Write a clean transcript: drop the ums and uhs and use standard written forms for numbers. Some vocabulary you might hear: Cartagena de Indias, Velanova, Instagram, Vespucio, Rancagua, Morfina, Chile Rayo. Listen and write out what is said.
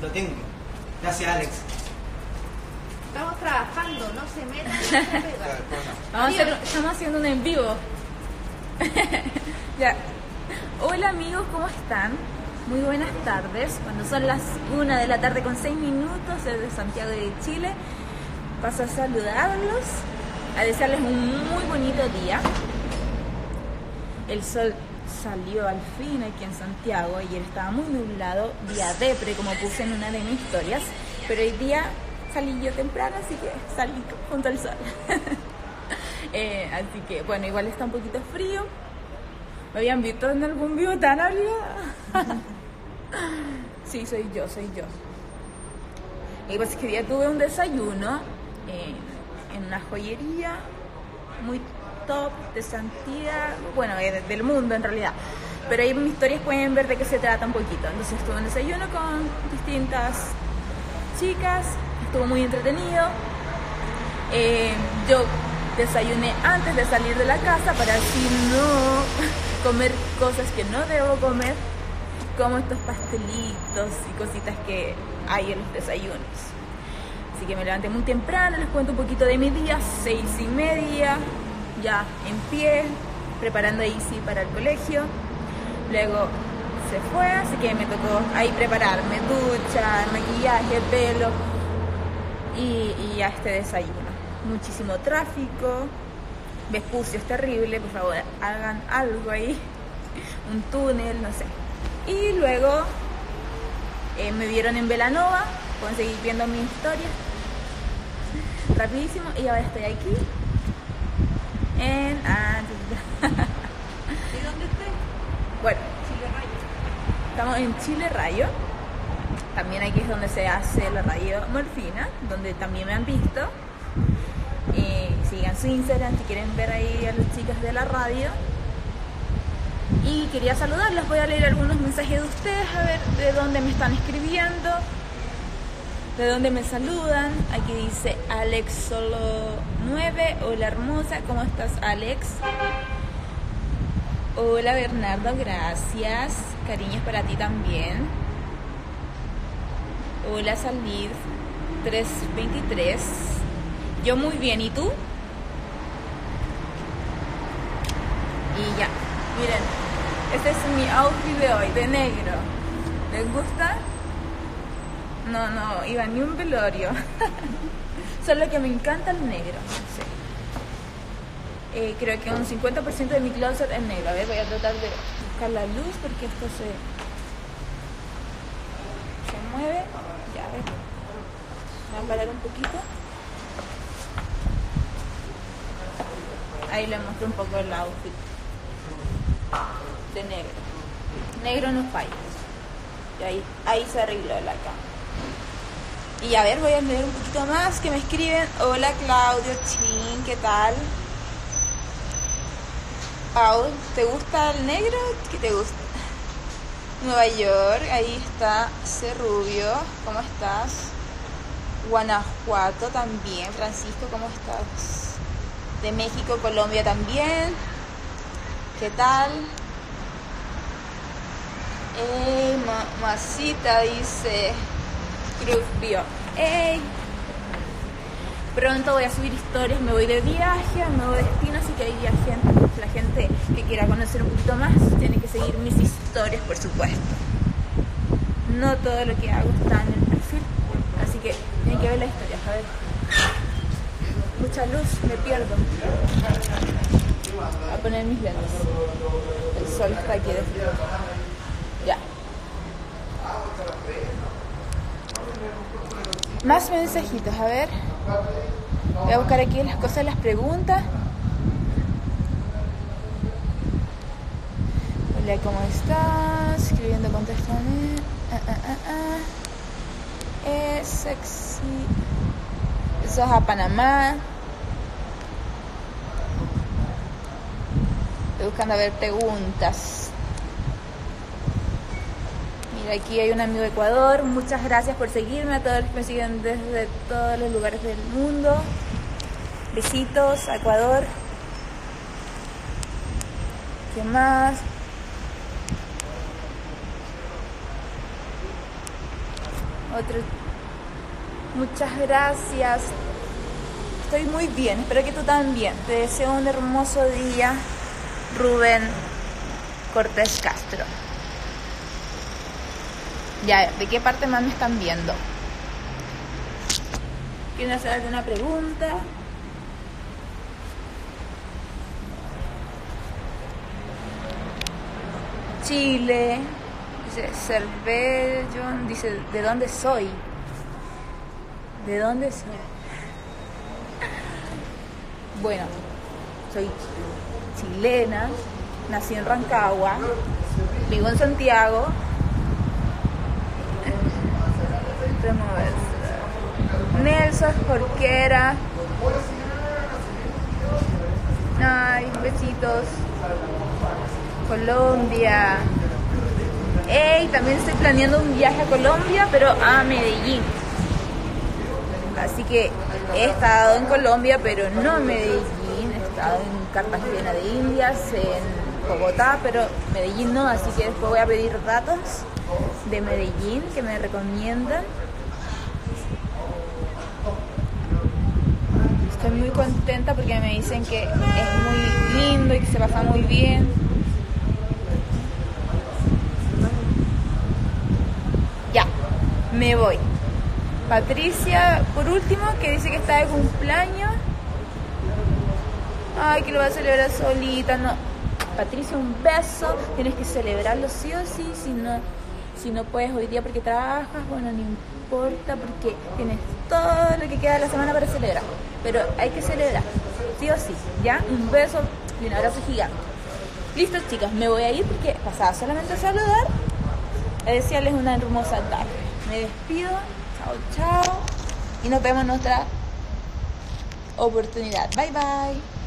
lo tengo. Gracias, Alex. Estamos trabajando, no se metan, no se pegan. Estamos haciendo un en vivo. Ya. Hola amigos, ¿cómo están? Muy buenas tardes. Cuando son las 1 de la tarde con 6 minutos desde Santiago de Chile, paso a saludarlos, a desearles un muy bonito día. El sol salió al fin aquí en Santiago, ayer estaba muy nublado, día depre, como puse en una de mis historias, pero hoy día salí yo temprano, así que salí junto al sol. Así que bueno, igual está un poquito frío. ¿Me habían visto en algún vivo tan abrigada? Sí, soy yo. Lo que pasa es que hoy día tuve un desayuno en una joyería muy top de Santiago, bueno, del mundo en realidad. Pero ahí en mis historias pueden ver de qué se trata un poquito. Entonces tuve un desayuno con distintas chicas, estuvo muy entretenido. Yo desayuné antes de salir de la casa para así no comer cosas que no debo comer, como estos pastelitos y cositas que hay en los desayunos. Así que me levanté muy temprano, les cuento un poquito de mi día, 6:30, ya en pie, preparando a Isi para el colegio. Luego se fue, así que me tocó ahí prepararme, ducha, maquillaje, pelo y ya este desayuno. Muchísimo tráfico, Vespucio es terrible, por favor hagan algo ahí, un túnel, no sé. Y luego me vieron en Velanova, pueden seguir viendo mi historia rapidísimo, y ahora estoy aquí en Antilla. ¿Y dónde estoy? Bueno, Chile Rayo. Estamos en Chile Rayo, también aquí es donde se hace la radio Morfina, donde también me han visto. Sigan su Instagram si quieren ver ahí a las chicas de la radio. Y quería saludarlas, voy a leer algunos mensajes de ustedes, a ver de dónde me están escribiendo, de dónde me saludan. Aquí dice Alex Solo 9, hola hermosa, ¿cómo estás Alex? Hola Bernardo, gracias, cariños para ti también. Hola Salid 323, yo muy bien, ¿y tú? Y ya, miren, este es mi outfit de hoy, de negro. ¿Les gusta? No, iba ni un velorio. Solo que me encanta el negro, no sé. Creo que un 50% de mi closet es negro. A ver, voy a tratar de buscar la luz porque esto se mueve. Ya, a ver. Voy a parar un poquito. Ahí les muestro un poco el outfit de negro. Negro no falla. Y ahí se arregló la cama. Y a ver, voy a leer un poquito más que me escriben. Hola Claudio Chin, ¿qué tal? Pau, ¿te gusta el negro? ¿Qué te gusta? Nueva York, ahí está Cerrubio, ¿cómo estás? Guanajuato también, Francisco, ¿cómo estás? De México, Colombia también. ¿Qué tal? ¡Ey, mamacita! Dice Cruz Bio. ¡Ey! Pronto voy a subir historias, me voy de viaje a un nuevo destino, así que ahí la gente que quiera conocer un poquito más tiene que seguir mis historias, por supuesto. No todo lo que hago está en el perfil, así que tienen que ver las historias, a ver. Mucha luz, me pierdo. A poner mis lentes. El sol está aquí de frío. Ya. Más mensajitos, a ver. Voy a buscar aquí las cosas, las preguntas. Hola, ¿cómo estás? Escribiendo, contéstame. Es sexy. Eso es a Panamá. Estoy buscando a ver preguntas. Mira, aquí hay un amigo de Ecuador. Muchas gracias por seguirme, a todos los que me siguen desde todos los lugares del mundo. Besitos a Ecuador. ¿Qué más? Otro. Muchas gracias. Estoy muy bien, espero que tú también. Te deseo un hermoso día, Rubén Cortés Castro. Ya, ¿de qué parte más me están viendo? ¿Quieren hacer alguna pregunta? Chile, dice Cervellón, dice, ¿de dónde soy? ¿De dónde soy? Bueno, soy chilena, nací en Rancagua, vivo en Santiago. Nelson Jorquera. Ay, besitos. Colombia. Ey, también estoy planeando un viaje a Colombia, pero a Medellín. Así que he estado en Colombia, pero no en Medellín. He estado en Cartagena de Indias, en Bogotá, pero Medellín no. Así que después voy a pedir datos de Medellín que me recomiendan. Estoy muy contenta porque me dicen que es muy lindo y que se pasa muy bien. Ya, me voy. Patricia, por último, que dice que está de cumpleaños. Ay, que lo va a celebrar solita. No, Patricia, un beso. Tienes que celebrarlo sí o sí. Si no puedes hoy día porque trabajas, bueno, no importa, porque tienes todo lo que queda de la semana para celebrar. Pero hay que celebrar, sí o sí, ¿ya? Un beso y un abrazo gigante. Listo, chicas, me voy a ir porque pasaba solamente a saludar. A desearles una hermosa tarde. Me despido, chao, chao. Y nos vemos en otra oportunidad. Bye, bye.